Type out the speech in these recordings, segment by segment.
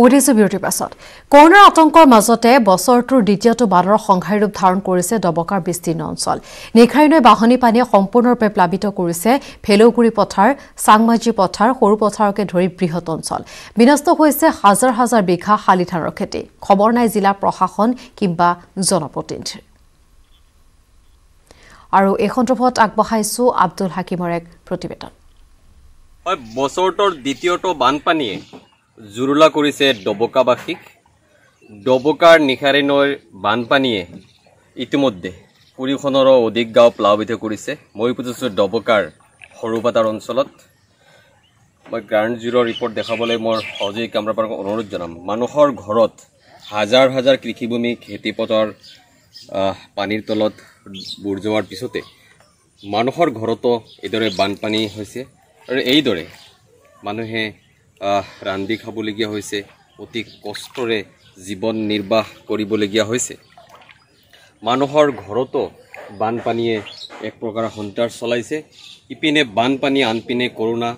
उभयसे বিৰতিৰ পাছত কৰোনাৰ আতংকৰ মাজতে বছৰটোৰ দ্বিতীয়টো বানৰ সংঘাই ৰূপ ধাৰণ কৰিছে দবকাৰ বিস্তীৰ্ণ অঞ্চল নেখাইনৈ বাহনী পানীয়ে সম্পূৰ্ণৰূপে প্লাবিত কৰিছে ফেলৌগুৰি পথাৰ সাংমাজি পথাৰ সৰু পথাৰকে ধৰি বৃহৎ অঞ্চল বিনষ্ট হৈছে হাজাৰ হাজাৰ বিঘা শালি ধানৰ খেতি খবৰ নাই জিলা প্ৰশাসন কিবা জনপ্ৰতিনিধি আৰু এই সন্দৰ্ভত আগবঢ়াইছো আব্দুল হাকিমৰ এক প্ৰতিবেদন হয় বছৰটোৰ দ্বিতীয়টো বানপানীয়ে जुरुला करिसे डबकाबासीक डबकार निखारिनैৰ বানপানীয়ে ইতিমধ্যে ২০খনৰ অধিক গাঁও প্লাবিত কৰিছে মই কৈছো ডবকাৰ হৰুপাতাৰ অঞ্চলত মই গ্ৰাউণ্ড জিৰ' ৰিপৰ্ট দেখাবলৈ মোৰ অজয় কামৰাপাৰক অনুৰোধ জনাম মানুহৰ ঘৰত হাজাৰ হাজাৰ কৃষিভূমি খেতিপথাৰ পানীৰ তলত বুৰ যোৱাৰ পিছতে মানুহৰ ঘৰতো এদৰে বানপানী হৈছে আৰু এইদৰে মানুহে रांधी खाबलगिया होइसे अति कष्टरे जीवन निर्वाह करिबलगिया होइसे मानुहर घरतो बानपानीये एक प्रकार हंटार चलाइसे इपिने बानपानी आनपिने करोना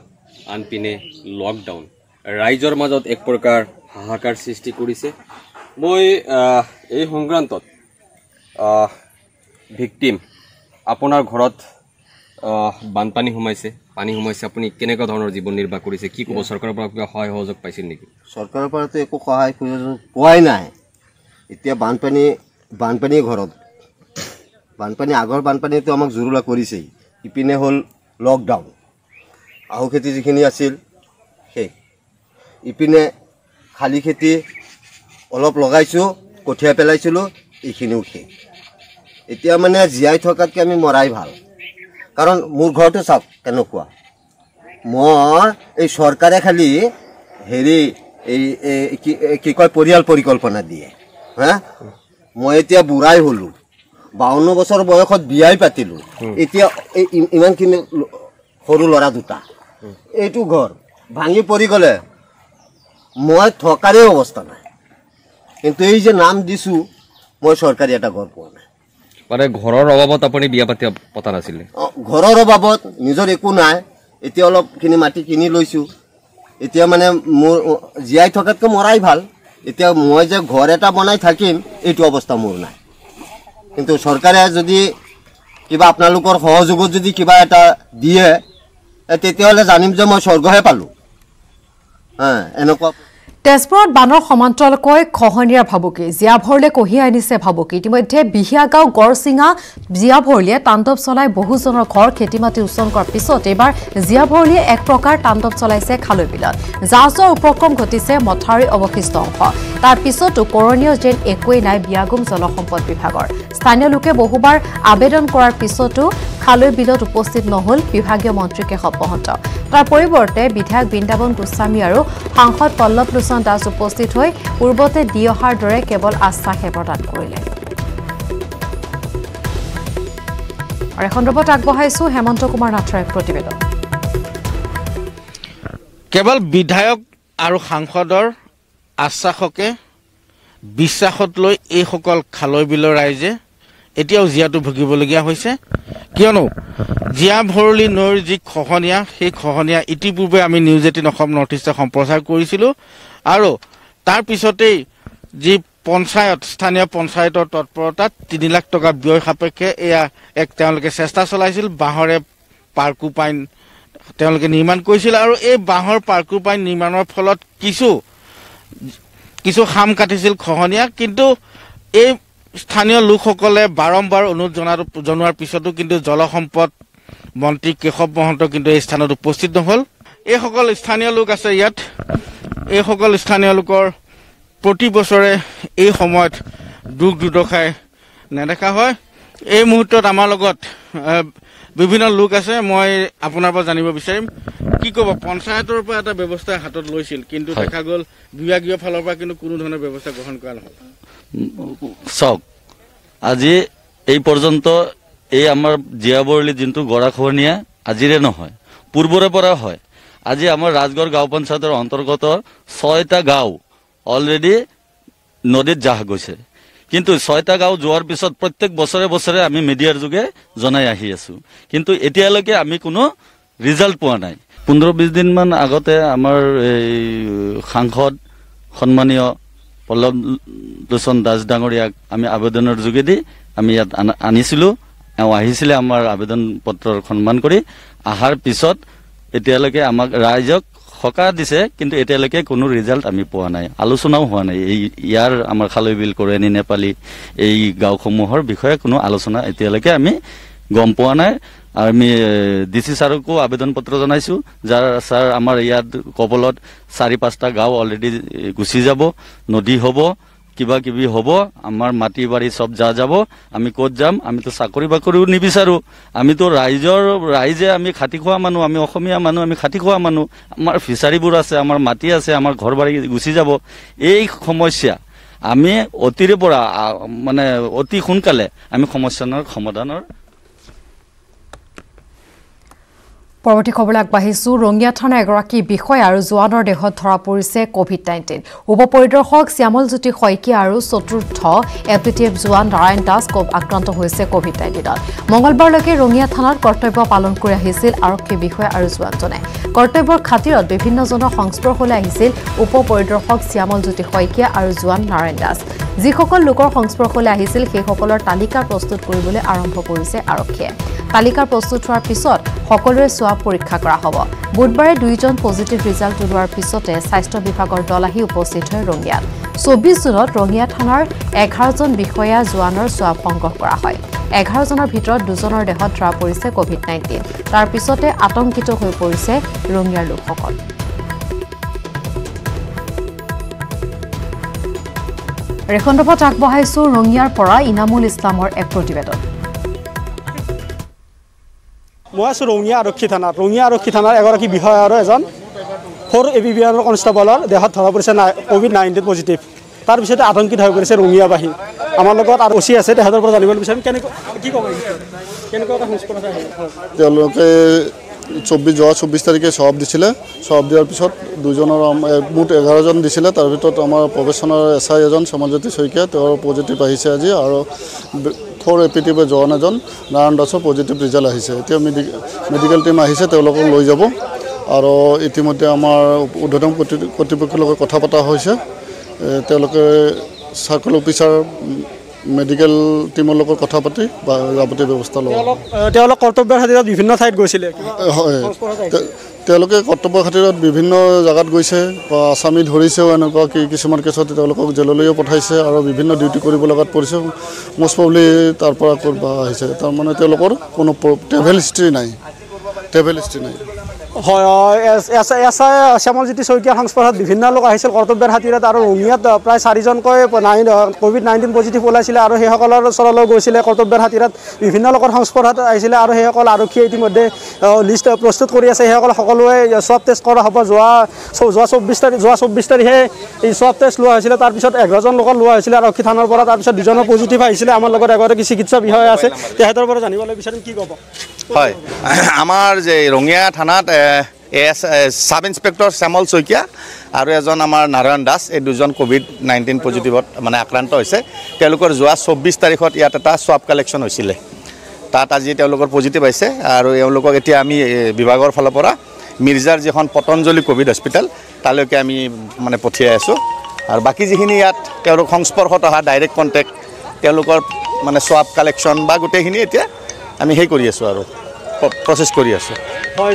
आनपिने लकडाउन राइजर मजत एक प्रकार हाहाकार सृष्टि करिसे মই এই সংগ্ৰান্তত ভিকটিম আপোনাৰ ঘৰত বানপানী সোমাইছে पानी सोमाइसे अपनी केने धरण जीवन निर्वाह करिसे कि कब सरकार क्या सहाय सहयोग पासी निकी सरकार तो एक सहाय पाई ना इतना बानपानी बानपानी घर बानपानी आगर बानपानी तो आमक जुरुला करिसे इपिने हल लकडाउन आहु खेती जीखिनि आसिल हे इपिने खाली खेती अलप लगाइछु कठिया पेलाइछिलो इखिनिउ खे इतना माने जियाई थकातके आमी मराई भाल कारण मोर घर तो सब क्या मोर सरकारे खाली हेरी कि परियाल परिकल्पना दिए हाँ मैं इतना बुढ़ाई हलो 52 बसर बयस विय पातिल इमानखिन सर लड़ा दूटा यू घर भांगी पड़ गले मैं थकारे अवस्था ना किन्तु ये नाम दीसू मैं सरकारी एटा घर पा ना माने घरर अभावत आपुनि बिया पाति पता नासिले घरर अभावत निजर एकु नाय एति अलपखिनि माटी किनि लइछु एतिया माने मोर जियाई थकातके मराई ভাল एतिया মই যে ঘর এটা বনাই থাকিম এইটো অবস্থা মোর নাই কিন্তু সরকারে যদি কিবা আপোনালোকৰ সহযোগ যদি কিবা এটা দিয়ে তেতিয়ালে জানিম যে মই স্বৰ্গহে পালো হ্যাঁ এনেকুৱা তেজপুৰত বানৰ সমান্তৰালকৈ খহনীয়া ভাবুকি জিয়াভৰলে কহিয়া আনিছে ভাবুকি ইতিমধ্যে বিহিয়া গাঁও গড়চিঙা জিয়াভৰলিয়ে তাণ্ডৱ চলাই বহুজনৰ ঘৰ খেতিমাটি উচ্ছন কৰাৰ পিছত এবাৰ জিয়াভৰলিয়ে এক প্ৰকাৰ তাণ্ডৱ চলাইছে খালৈ বিলত জাজৰ উপক্ৰম ঘটিছে মথাউৰি অৱশিষ্ট অংশ তাৰ পিছতো কৰণীয় যেন একোৱেই নাই বিয়াগুম জলসম্পদ বিভাগৰ স্থানীয় লোকে বহুবাৰ আবেদন কৰাৰ পিছতো খালৈ বিলত উপস্থিত নহল বিভাগীয় মন্ত্ৰীকে অপহন্ত তাৰ পৰিৱৰ্তে বিধায়ক বৃন্দাবন গোস্বামী আৰু সাংসদ পল্লৱ লোচন दास उपस्थित हो पूर्वते दी अहार दरे केवल आश्वासহে प्रदान करिले और एखन रबत आगबहाइछु हेमंत कुमार नाथर प्रतिवेदन केवल विधायक और सांसदर आश्वासके विश्वासत লৈ এই সকল খালৈ বিলৰ ৰাইজে এতিয়াও জিয়াটো ভুগিবলগীয়া হৈছে কিয়নো জিয়া ভৰলি নৈৰ যি খহনীয়া সেই খহনীয়া ইতিপূৰ্বে আমি নিউজ 18 অসম নৰ্থ ইষ্ট সম্প্ৰচাৰ কৰিছিলোঁ আৰু তাৰ পিছতেই যি পঞ্চায়ত স্থানীয় পঞ্চায়তৰ তৎপৰতাত 3 লাখ টকা ব্যয় সাপেক্ষে এয়া এক তেওঁলোকে চেষ্টা চলাইছিল বাহৰে পাৰ্কুপাইন তেওঁলোকে নিৰ্মাণ কৰিছিল আৰু এই বাহৰ পাৰ্কুপাইন নিৰ্মাণৰ ফলত কিছু কিছু খাম কাটিছিল খহনীয়া কিন্তু এই স্থানীয় লোকসকলে বারম্বার অনুৰোধ জনোৱাৰ পিছতো কিন্তু জলসম্পদ মন্ত্ৰী কেশৱ মহন্ত কিন্তু এই স্থানত উপস্থিত নহল এই সকল স্থানীয় লোক আছে ইয়াত এই সকল স্থানীয় লোকৰ প্ৰতি বছৰে এই সময়ত দুখ দুদখাই নেদেখা হয় এই মুহূৰ্তত আমাৰ লগত বিভিন্ন লোক আছে মই আপোনাৰ পৰা জানিব বিচাৰিম কি কব পঞ্চায়তৰ পৰা এটা ব্যৱস্থা হাতত লৈছিল কিন্তু দেখা গল বিভাগীয় ফালৰ পৰা কিন্তু কোনো ধৰণৰ ব্যৱস্থা গ্ৰহণ কৰা নহল চক আজি এই পৰ্যন্ত এই আমাৰ জিয়াবৰলি যিটো গৰাখহনীয়া আজিৰে নহয় পূৰ্বৰে পৰা হয় আজি আমাৰ ৰাজগড় গাঁও পঞ্চায়তৰ অন্তৰ্গত 6টা গাঁও অলৰেডি নদীত জাহ গৈছে কিন্তু 6টা গাঁও যোৱাৰ পিছত প্ৰত্যেক বছৰে বছৰে আমি মিডিয়াৰ যোগে জনাই আহি আছো কিন্তু এতিয়ালৈকে আমি কোনো ৰিজাল্ট পোৱা নাই 15-20 দিনমান আগতে আমাৰ এই সাংসদ সন্মানীয় পল্লব লোচন দাস ডাঙরিয়াক আমি আবেদনের যোগেদি আমি ইয়াত আনিছিলো এও আহিছিলে আমার আবেদন পত্রর সন্মান করে আহার পিছত এতিয়ালৈকে আমাক রাইজক হকার দিছে কিন্তু এতিয়ালৈকে কোনো রেজাল্ট আমি পোৱা নাই আলোচনাও হোৱা নাই এই ইয়াৰ আমাৰ খালবিল কোৰেনি নেপালি এই গাঁওসমূহৰ বিষয়ে কোনো আলোচনা এতিয়ালৈকে আমি গম পোৱা নাই আমি ডিসি সারকো আবেদন পত্র জানাইছো যার স্যার আমার ইয়াত কবলত 4-5টা গাঁও অলরেডি গুছি যাব নদী হব কিবা কিবি হব আমার মাটি বাড়ি সব যা যাব আমি কোত যাম আমি তো চাকরি বাকরিও নিবিচাৰো আমি তো ৰাইজে আমি খাতি খোৱা মানুহ আমি অসমীয়া মানুহ আমি খাতি খোৱা মানুহ আমাৰ ফিচাৰিবোৰ আছে আমাৰ মাটি আছে আমাৰ ঘৰ বাড়ি গুছি যাব এই সমস্যা আমি অতিৰে পৰা মানে অতি খুনকালে আমি সমস্যাৰ সমাধানৰ परवर्ती खबर आगबाहिसु रंगिया थाना एगराकी विषय और जवानर देहत धरा परिसे कोविड-19 उपपरिदर्शक श्यामल ज्योति शइकिया और चतुर्थ एफडीटीएफ जवान नारायण दास आक्रांत होइसे कोविड-19 मंगलबार लगे रंगिया थाना कर्तव्य पालन कर आहिसिल आरक्षी विषय और जवानजने कर्तव्य खातिर विभिन्न जन संस्पर्शले आहिसिल उपपरिदर्शक श्यामल ज्योति शइकिया और जवान नारायण दास जिसकल लोकर संस्पर्शले आहिसिल सेइসকলৰ তালিকা प्रस्तुत কৰিবলৈ আৰম্ভ কৰিছে আৰক্ষীয়ে তালিকা प्रस्तुत হোৱাৰ পিছত সকলোৰে स्वाब परीक्षा কৰা হ'ব बुधवारे 2 जन पजिटिव रिजल्ट ওলোৱাৰ পিছতে স্বাস্থ্য বিভাগৰ দল আহি উপস্থিত হৈ ৰঙিয়াত 24 জুনত ৰঙিয়া থানাৰ 11 জন বিষয়া জোৱানৰ स्वाब সংগ্ৰহ কৰা হয় 11 জনৰ ভিতৰত 2 জনৰ দেহত ধৰা পৰিছে কোভিড-19 তাৰ পিছতে আতংকিত হৈ পৰিছে ৰঙিয়াৰ লোকসকল रेखंडपथ आगबाहिसु रंगियार परा इनामुल इस्लामर एक प्रतिवेदन मैं रंगिया आरक्षी थाना एगराकी विषय और एजन 4 ABBR कन्स्टेबलर देहत धरा परिसे कोविड-19 पजिटिव तार पिछते आतंकित हो गई रंगिया बाही आम ओसी आसे चौबीस जो 24 तारीखे स्वाब दी स्वाब दियार पिछत 2 जनर मुठ 11 जन दी तार भर आम प्रफेशनल एस आई एजन श्यामलज्योति शइकिया पजिटिव आज और 4 APTF जवान एजन नारायण दासर पजिटिव रिजल्ट मेडिकल टीम लै जा और इतिम्य आम ऊर्धतम कर्तृपक्षर लगत कथा पता सर्कल अफिसार मेडिकल टीम लोग कथा पाती व्यवस्था लोग कर्तव्य खातिर विभिन्न ठाईत गई कर्तव्य खातिर विभिन्न जगत गई से आसामी धरीसे किसान केस जेल पठाइसे और विभिन्न डिउटी पड़े मोस्ट प्रबली तारपरा हिस्ट्री ना श्यामल ज्योति शइकिया संस्पर्श विभिन्न लोग कर्तव्य खातिर और रंगियात प्राय 4 जन कोविड-19 पजिटिव ऊल्ला और ओर गई कर्तव्य खातिर विभिन्न लोग संस्पर्श आरक्षी इतिम्य लिस्ट प्रस्तुत करें स्वाब टेस्ट कर हम जो 24 तारीखे स्वाब टेस्ट ला तार पास 11 जन लोग लाइए आरक्षी थाना तरह 2 जन पजिटिव आगे चिकित्सा विषय आसे जानवे विचार कि कब হয় আমার যে রঙিয়া থানাত সাব ইন্সপেক্টর শ্যামল শইকিয়া আর এজন আমার নারায়ণ দাস এই 2 জন কোভিড-19 পজিটিভত মানে আক্রান্ত হয়েছে তেওঁলোকৰ যোৱা 24 তাৰিখত ইয়াত এটা সোয়াব কালেকশন হৈছিল তাত আজি তেওঁলোকৰ পজিটিভ আইছে আৰু তেওঁলোকক এতিয়া আমি বিভাগৰ ফালৰ পৰা মিৰ্জাৰ যখন পতঞ্জলি কোভিড হসপিটাল তালৈকে আমি মানে পঠিয়াই আছো আৰু বাকি যিখিনি ইয়াত তেওঁলোক সংস্পৰ্শত অহা ডাইৰেক্ট কন্টেক্ট তেওঁলোকৰ মানে সোয়াব কালেকশন বা গোটেইখিনি এতিয়া আমি সেই কৰি আছো আৰু প্ৰচেছ কৰি আছো হয়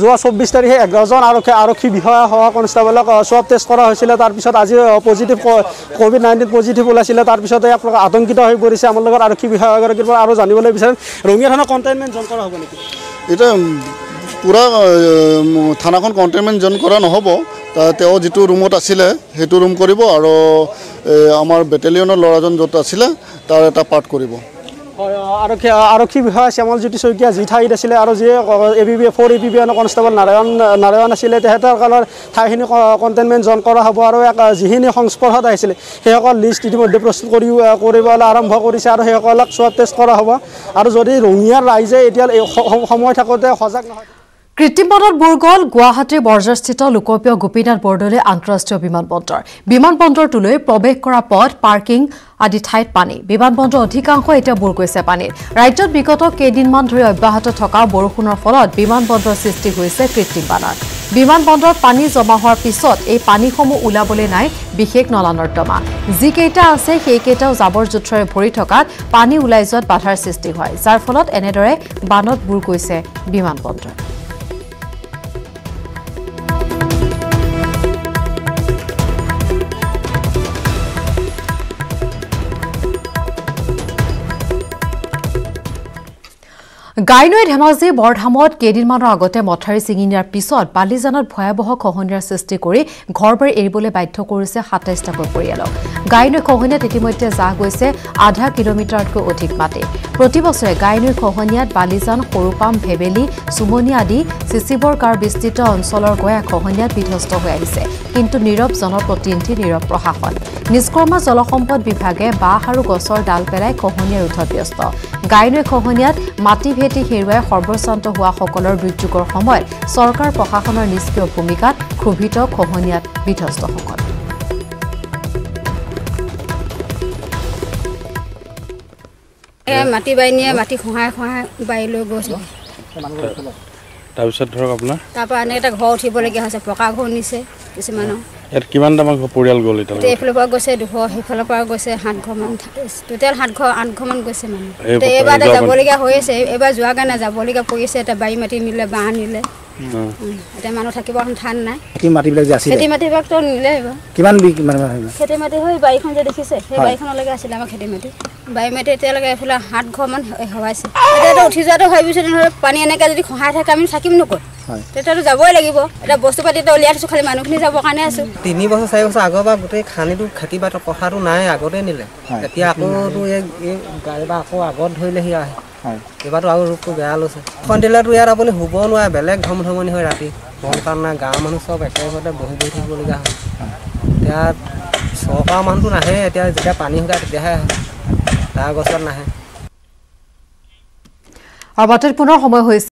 যোৱা 24 তাৰিখে 11 জন আৰক্ষী বিষয়া হোৱা কনস্টেবলক সোয়াব টেষ্ট কৰা হৈছিল তাৰ পিছত আজি পজিটিভ কোভিড-19 পজিটিভ ওলাইছিল তাৰ পিছতে আপোনাক আতংকিত হৈ পৰিছে আমাৰ লগত আৰক্ষী বিষয়া গৰাকীৰ পৰা আৰু জানিবলৈ বিচাৰিম ৰঙিয়া থানা কণ্টেইনমেণ্ট জ'ন কৰা হ'ব নেকি এটা পুৰা থানাখন কণ্টেইনমেণ্ট জ'ন কৰা নহব তেওঁ যেটো ৰুমত আছিলে হেতু ৰুম কৰিব আৰু আমাৰ বেটেলিয়নৰ লৰাজন য'ত আছিলে তাৰ এটা পাৰ্ট কৰিব आरक्षी विषय श्यामल ज्योति शइकिया जी ठाईत आছিলে और जी ABBR 4 ABBR कन्स्टेबल नारायण आছিলে तेहतर ठाईखिनि कन्टेनमेंट जन करा हब और जिखिनि संस्पर्शत आइसिले सेइসকল लिस्ट इतिमध्य प्रस्तुत কৰিবলৈ आरम्भ কৰিছে আৰু সেइসকলক সোয়াব টেस्ट কৰা হব और যদি ৰঙিয়াৰ ৰাইজে এতিয়া সময় থাকোতে সজাগ নহয় কৃত্ৰিম বন্দৰ বুৰ্গল গুয়াহাটিৰ বৰ্জাৰস্থিত লোকপ্ৰিয় গোপীনাথ বৰদলৈ আন্তঃৰাষ্ট্ৰীয় বিমানবন্দৰ বিমানবন্দৰটোলৈ প্ৰবেশ কৰা পথ পাৰ্কিং আদি ঠাইত পানী বিমানবন্দৰ অধিকাংশ এটা বুৰ গৈছে পানীত ৰাজ্যত বিগত কেইদিনমান ধৰি অব্যাহত থকা বৰষুণৰ ফলত বিমানবন্দৰ সৃষ্টি হৈছে কৃত্ৰিম বানৰ বিমানবন্দৰ পানী জমা হোৱাৰ পিছত এই পানীসমূহ উলাবলৈ নাই বিশেষ নলানৰ্দমা যিকেইটা আছে সেইকেইটাও জাবৰ জোথৰে ভৰি থকাত পানী উলাই যোৱাত বাধাৰ সৃষ্টি হয় যাৰ ফলত এনেদৰে বানত বুৰ গৈছে বিমানবন্দৰ। গাইনৈ ধেমাজি বৰধামত কেইদিনমানৰ আগতে মথাউৰি ছিঙি নিয়াৰ পিছত বালিজানত ভয়াবহ খহনীয়াৰ সৃষ্টি কৰি ঘৰ বাৰী এৰিবলৈ বাধ্য কৰিছে ২৭টাকৈ পৰিয়ালক। গাইনৈ খহনীয়াত ইতিমধ্যে জাহ গৈছে আধা কিলোমিটাৰতকৈ অধিক মাটি। প্ৰতিবছৰে গাইনৈ খহনীয়াত বালিজান সৰুপাম ভেবেলী চুমনি আদি চিচিবৰকাৰ বিস্তৃত অঞ্চলৰ গয়া খহনীয়াত বিধ্বস্ত হৈ আহিছে কিন্তু নীৰৱ জনপ্ৰতিনিধি নীৰৱ প্ৰশাসন নিষ্কৰ্মা জলসম্পদ বিভাগে বাঁহ আৰু গছৰ ডাল পেলাই খহনীয়া ৰোধত ব্যস্ত। গাইনৈ খহনীয়াত মাটি ভেটি হেৰুৱাই সৰ্বশ্ৰান্ত হোৱা সকলৰ দুৰ্যোগৰ সময়ত চৰকাৰ প্ৰশাসনৰ নিষ্ক্ৰিয় ভূমিকাত ক্ষোভিত খহনীয়াত বিধ্বস্তসকল। মাটি বাইনিয়ে মাটি খহাই খহাই বাইলৈ গৈছে। তাৰপিছত ধৰক আপোনাৰ তাৰপৰা এটা ঘৰ উঠিবলগীয়া হৈছে পকা ঘৰ নিছে কিছুমানৰ। ইয়াত কিমান দামৰ পৰিয়াল গ'ল এতিয়া? এইফালৰ পৰা গৈছে ২০০, সেইফালৰ পৰা গৈছে ৭ ঘৰমান, টোটেল ৭ ঘৰ ৮ ঘৰমান গৈছে মানে। এইবাৰ যাবলগীয়া হৈ আছে, এইবাৰ যোৱাৰ কাৰণে যাবলগীয়া পৰিছে। এটা বাৰী মাটি নিলে, বাঁহ নিলে, এতিয়া মানুহ থাকিব এখন ঠান নাই। মাটিবিলাক যে আছিলে, খেতি মাটিবিলাকতো নিলে এইবাৰ। কিমান খেতি মাটি হৈ বাৰীখন যে দেখিছে সেই বাৰীখনলৈকে আছিলে আমাৰ খেতি মাটি। বাৰী মাটি এতিয়ালৈকে এইফালে ৭ ঘৰমান হেৱাইছে। এতিয়াতো উঠি যোৱাটো ভাবিছোঁ নহ'লে পানী এনেকৈ যদি খহাই থাকে আমি থাকিম নকয়। তেতিয়াতো যাবই লাগিব। এটা বস্তু পাতি উলিয়াই থৈছোঁ খালি মানুহখিনি যাবৰ কাৰণে আছোঁ। ৩ বছৰ ৪ বছৰ আগৰ পৰা গোটেই খানিটো খেতি বাতি কথাটো নাই, আগতে নিলে। এতিয়া আকৌতো এই গাড়ীবা আকৌ আগত ধৰিলেহি আহে। এইবাৰতো আৰু ৰূপটো বেয়া লৈছে। কণ্টেইলাৰটো ইয়াত আপুনি শুব নোৱাৰে, বেলেগ ধমধমনি হয় ৰাতি। গৰম কাৰণে গাঁৱৰ মানুহ চব একেলগতে বহি বহি থাকিবলগীয়া হয়। এতিয়া চৰকাৰ মানুহটো নাহে, এতিয়া যেতিয়া পানী শুকায় তেতিয়াহে আহে, তাৰ আগত নাহে।